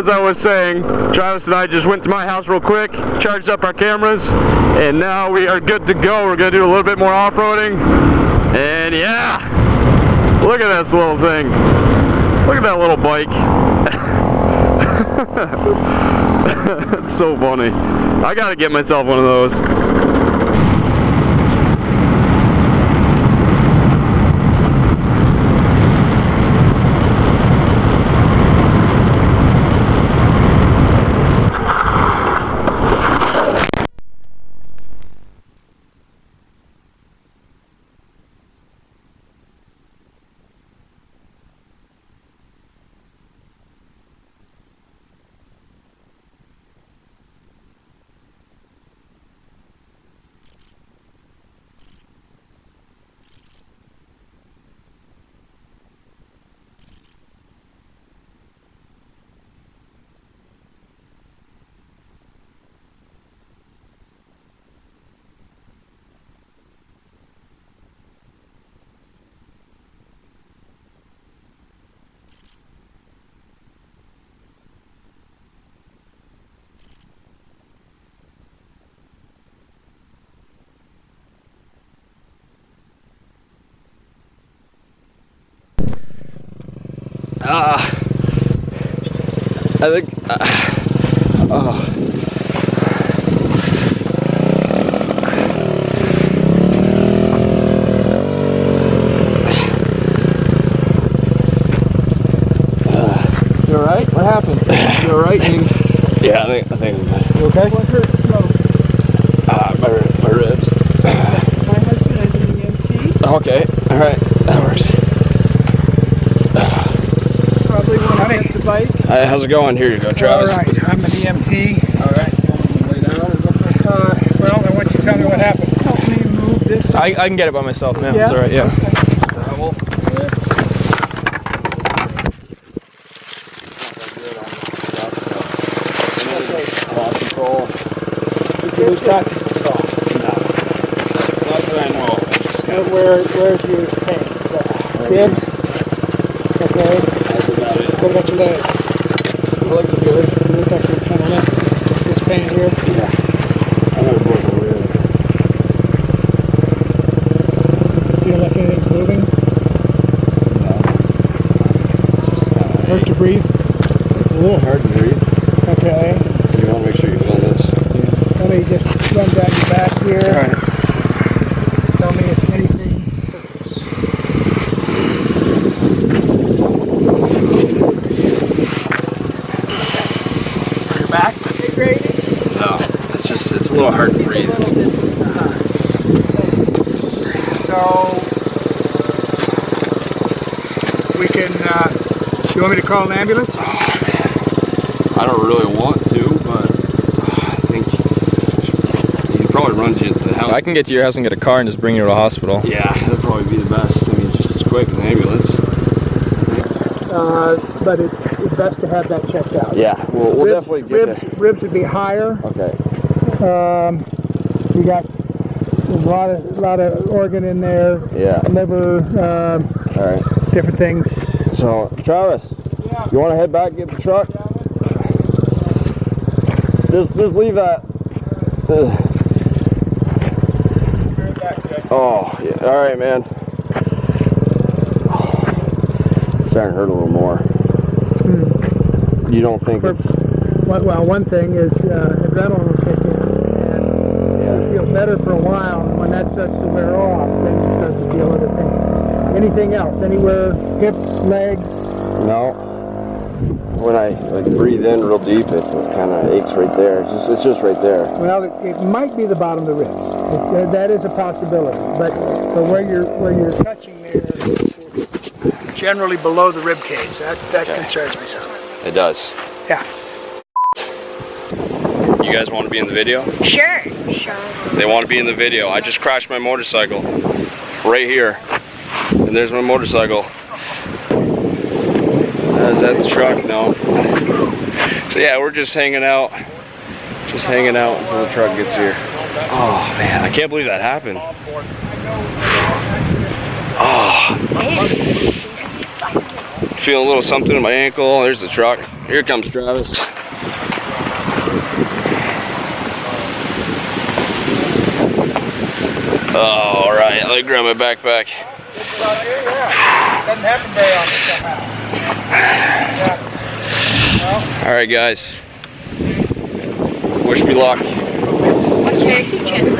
as I was saying, Travis and I just went to my house real quick, charged up our cameras, and now we are good to go. We're going to do a little bit more off-roading, and yeah, look at this little thing. Look at that little bike. It's so funny. I gotta get myself one of those. You all right? What happened? You all right? Yeah, I think I'm good. You okay? What hurts most? My ribs. My husband is an EMT. Okay. All right. That works. How's it going? Here you go, Travis. All right, I'm an EMT. All right. Well, I want you to tell me what happened. Help me move this. I can get it by myself now. Yeah. It's all right. Yeah. Okay. Where do you pain? Okay. What about your leg? Looking good. You look like you're kind of limp. Just this pain here? Yeah. I know both over here. Do you feel like anything's moving? No. Just hard to breathe? It's a little hard to breathe. Okay. You want to make sure you feel this? Yeah. Let me just run down your back here. All right. Tell me if anything it's a little hard to breathe. So we can. You want me to call an ambulance? Oh, man. I don't really want to, but I think you can probably run to the house. I can get to your house and get a car and just bring you to the hospital. Yeah, that'd probably be the best. I mean, just as quick as an ambulance. But it's best to have that checked out. Yeah, we'll ribs, definitely get there. Ribs would be higher. Okay. You got a lot of organ in there. Yeah. Liver. All right. Different things. So, Travis, yeah. You want to head back and get the truck? Just leave that. Oh, yeah. All right, man. It's starting to hurt a little more. Hmm. You don't think it's? Well, one thing is adrenaline will kick in, and you feel better for a while, and when that starts to wear off, then you start to feel other things. Anything else? Anywhere? Hips? Legs? No. When I breathe in real deep, it kind of aches right there. It's just right there. Well, it might be the bottom of the ribs. That is a possibility, but where you're touching there, is generally below the rib cage. That okay. Concerns me some. It does. Yeah. You guys want to be in the video? Sure. Sure. They want to be in the video. I just crashed my motorcycle right here. And there's my motorcycle. Is that the truck? No. So yeah, we're just hanging out. Just hanging out until the truck gets here. Oh man, I can't believe that happened. Oh. Feeling a little something in my ankle. There's the truck. Here comes Travis. All right, let me grab my backpack. All right, guys. Wish me luck. What's your kitchen?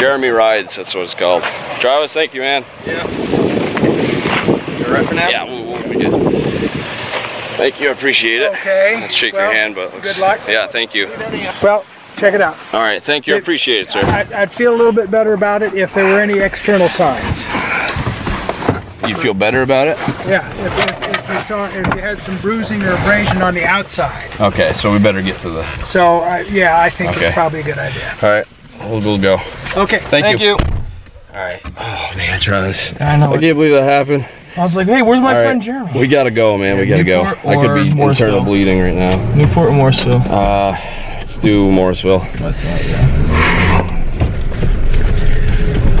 Jeremy Rides, that's what it's called. Travis, thank you, man. Yeah. You're right for now? Yeah, we'll be good. Thank you, I appreciate it. Okay. I'll shake your hand, but good luck. Yeah, thank you. Well, check it out. All right, thank you, I appreciate it, sir. I'd feel a little bit better about it if there were any external signs. You'd feel better about it? Yeah, if you had some bruising or abrasion on the outside. Okay, so we better get to the... So, yeah, I think it's probably a good idea. All right, we'll go. Okay, thank you. All right. Oh, man, Travis. I know. I can't believe that happened. I was like, hey, where's my friend Jeremy? We gotta go, man. We gotta go. I could be internal bleeding right now. Newport or Morrisville? Let's do Morrisville.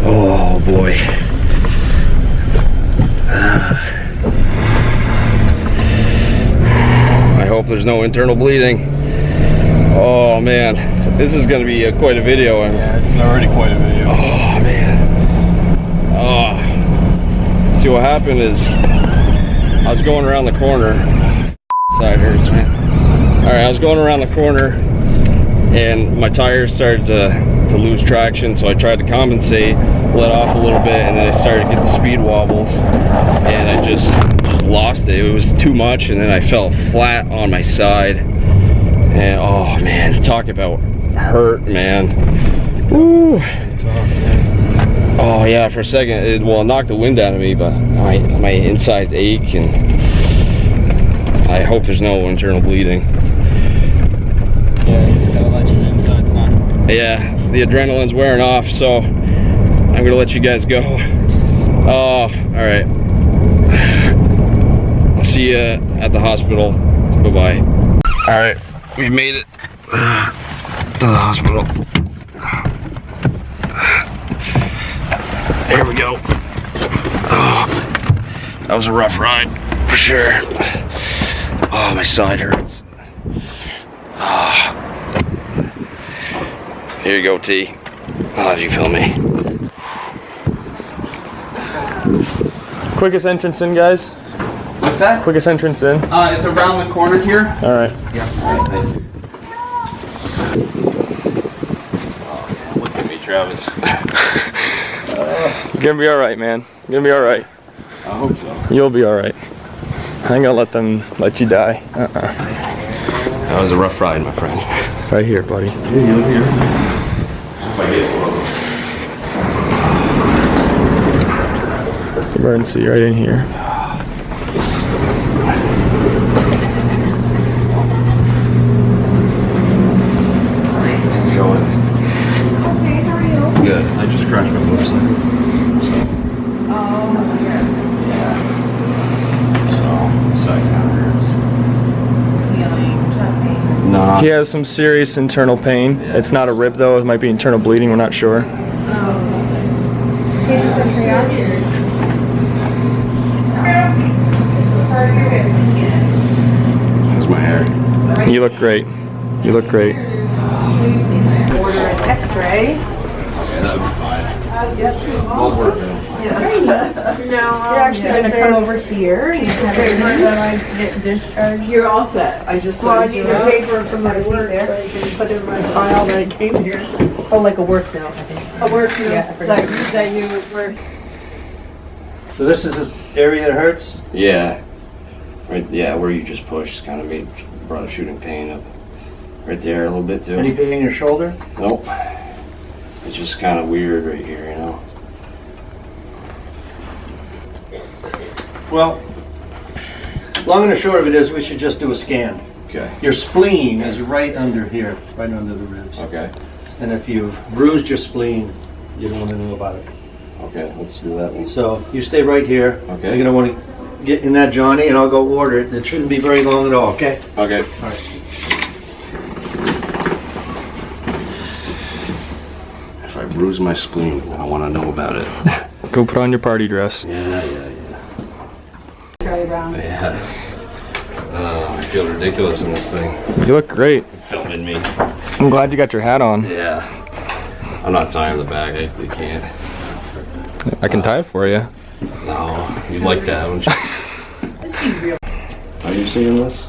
Oh, boy. I hope there's no internal bleeding. Oh, man. This is gonna be quite a video. Yeah, it's already quite a video. Oh, man. Oh. See, what happened is I was going around the corner. Side hurts, man. All right, I was going around the corner and my tires started to lose traction, so I tried to compensate, let off a little bit, and then I started to get the speed wobbles, and I just lost it. It was too much, and then I fell flat on my side. And oh man, talk about hurt, man. Woo. Oh yeah, for a second, it knocked the wind out of me, but my insides ache, and I hope there's no internal bleeding. Yeah, you just gotta let your insides knock. Yeah, the adrenaline's wearing off, so I'm gonna let you guys go. Oh, all right. I'll see you at the hospital. Bye-bye. All right, we made it to the hospital. Here we go. Oh, that was a rough ride, for sure. Oh, my side hurts. Oh. Here you go, T. Oh, if you feel me. Quickest entrance in, guys. What's that? Quickest entrance in. It's around the corner here. All right. Yeah, all right, thank you. Oh, man, look at me, Travis. You're gonna be alright, man. You're gonna be alright. I hope so. You'll be alright. I ain't gonna let you die. That was a rough ride, my friend. Right here, buddy. Yeah. Emergency right in here. I just crashed my motorcycle. So. Oh, yeah. So, side hurts. Feeling chest pain. No. He has some serious internal pain. Yeah. It's not a rib though. It might be internal bleeding. We're not sure. Oh. How's my hair? You look great. You look great. Order an X-ray. That would be fine. We'll work it. Yes. Now, you're actually going to come over here. You have to get discharged. You're all set. I just said you need a paper from my work there. So you can put in my file that I came here. Oh, like a work note, I think. A work note. Yeah, like that you would work. So this is an area that hurts? Yeah. Right. Yeah, where you just pushed kind of brought a shooting pain up. Right there a little bit too. Any pain in your shoulder? Nope. It's just kind of weird right here, you know. Well, long and short of it is we should just do a scan. Okay. Your spleen is right under here, right under the ribs. Okay. And if you've bruised your spleen, you don't want to know about it. Okay, let's do that one. So you stay right here. Okay. You're going to want to get in that, Johnny, and I'll go order it. It shouldn't be very long at all, okay? Okay. All right. Bruise my spleen. I want to know about it. Go put on your party dress. Yeah. Charlie Brown. Yeah. I feel ridiculous in this thing. You look great. You're filming me. I'm glad you got your hat on. Yeah. I'm not tying the bag. I really can't. I can tie it for you. No, you'd like that, wouldn't you? Are you seeing this?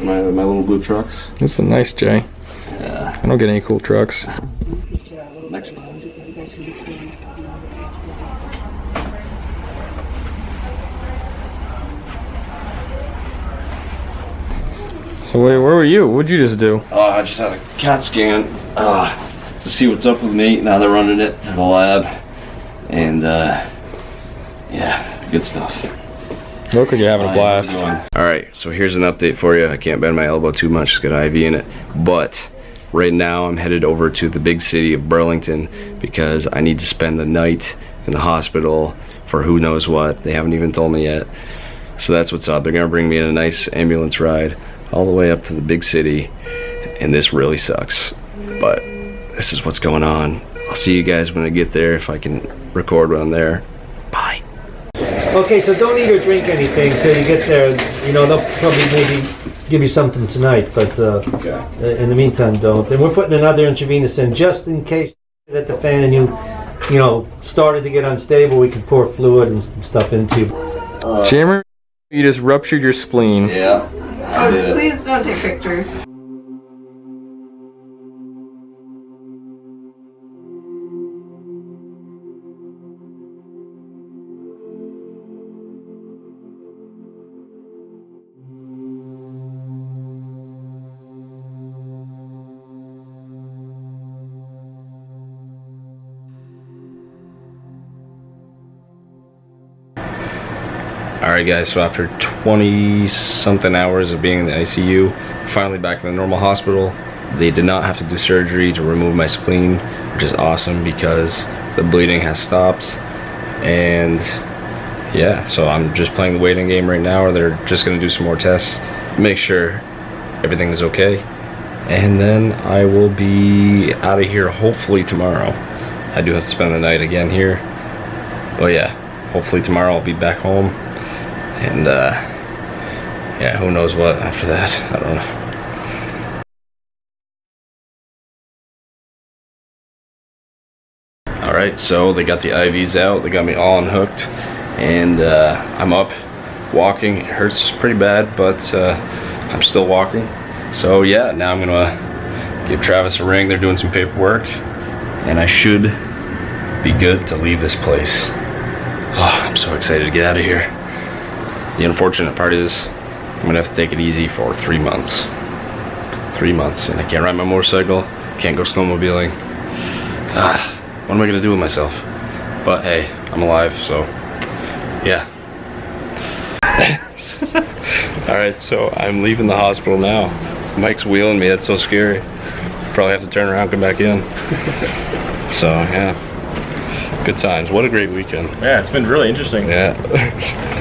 My little blue trucks? This is a nice Jay. Yeah. I don't get any cool trucks. Next one. So wait, where were you? What'd you just do? Oh, I just had a CAT scan to see what's up with me. Now they're running it to the lab, and yeah, good stuff. Look like you're having a blast. All right, so here's an update for you. I can't bend my elbow too much. It's got IV in it, but right now I'm headed over to the big city of Burlington because I need to spend the night in the hospital for who knows what. They haven't even told me yet. So that's what's up. They're gonna bring me in a nice ambulance ride all the way up to the big city, and this really sucks, but this is what's going on. I'll see you guys when I get there, if I can record when I'm there. Bye. Okay, so don't eat or drink anything till you get there. You know, they'll probably maybe give you something tonight, but okay. In the meantime, don't. And we're putting another intravenous in just in case at the fan and you know, started to get unstable, we can pour fluid and stuff into you. Jammer, you just ruptured your spleen. Yeah. Oh, please don't take pictures. Alright guys, so after 20 something hours of being in the ICU, finally back in the normal hospital. They did not have to do surgery to remove my spleen, which is awesome because the bleeding has stopped. And yeah, so I'm just playing the waiting game right now, or they're just going to do some more tests, make sure everything is okay. And then I will be out of here hopefully tomorrow. I do have to spend the night again here. But yeah, hopefully tomorrow I'll be back home. And yeah, who knows what after that, I don't know. All right, so they got the IVs out, they got me all unhooked, and I'm up walking. It hurts pretty bad, but I'm still walking. So yeah, now I'm gonna give Travis a ring. They're doing some paperwork, and I should be good to leave this place. Oh, I'm so excited to get out of here. The unfortunate part is I'm gonna have to take it easy for 3 months. 3 months, and I can't ride my motorcycle, can't go snowmobiling. What am I gonna do with myself? But hey, I'm alive, so yeah. All right, so I'm leaving the hospital now. Mike's wheeling me, that's so scary. Probably have to turn around and come back in. So yeah, good times. What a great weekend. Yeah, it's been really interesting. Yeah.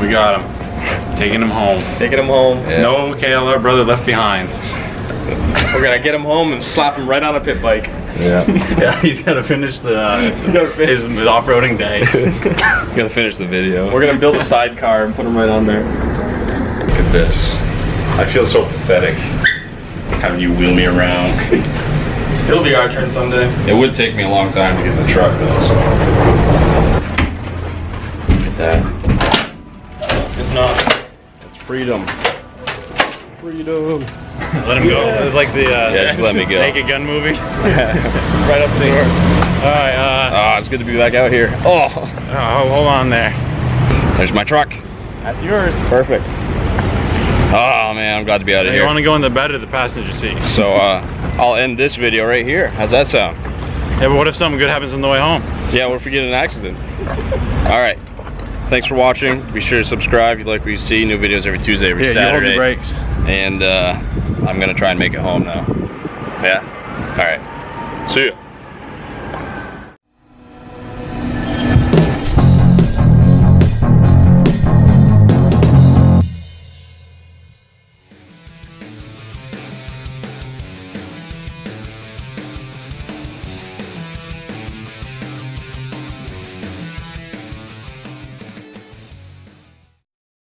We got him. Taking him home. Taking him home. Yeah. No KLR brother left behind. We're gonna get him home and slap him right on a pit bike. Yeah. Yeah, he's gotta finish his off-roading day. Gotta finish the video. We're gonna build a sidecar and put him right on there. Look at this. I feel so pathetic. Having you wheel me around. It'll be our turn someday. It would take me a long time to get the truck though, so. Look at that. Not. It's freedom. Freedom. Let him go. Yeah. It was like the just let me go. Naked Gun movie. Right up to the all right. It's good to be back out here. Oh, hold on there. There's my truck. That's yours. Perfect. Oh man, I'm glad to be out of here. You want to go in the bed or the passenger seat? So I'll end this video right here. How's that sound? Yeah, but what if something good happens on the way home? Yeah, what if we get in an accident? All right. Thanks for watching. Be sure to subscribe if you like what you see. New videos every Tuesday, every Saturday. You hold your brakes. And I'm going to try and make it home now. Yeah? All right. See ya.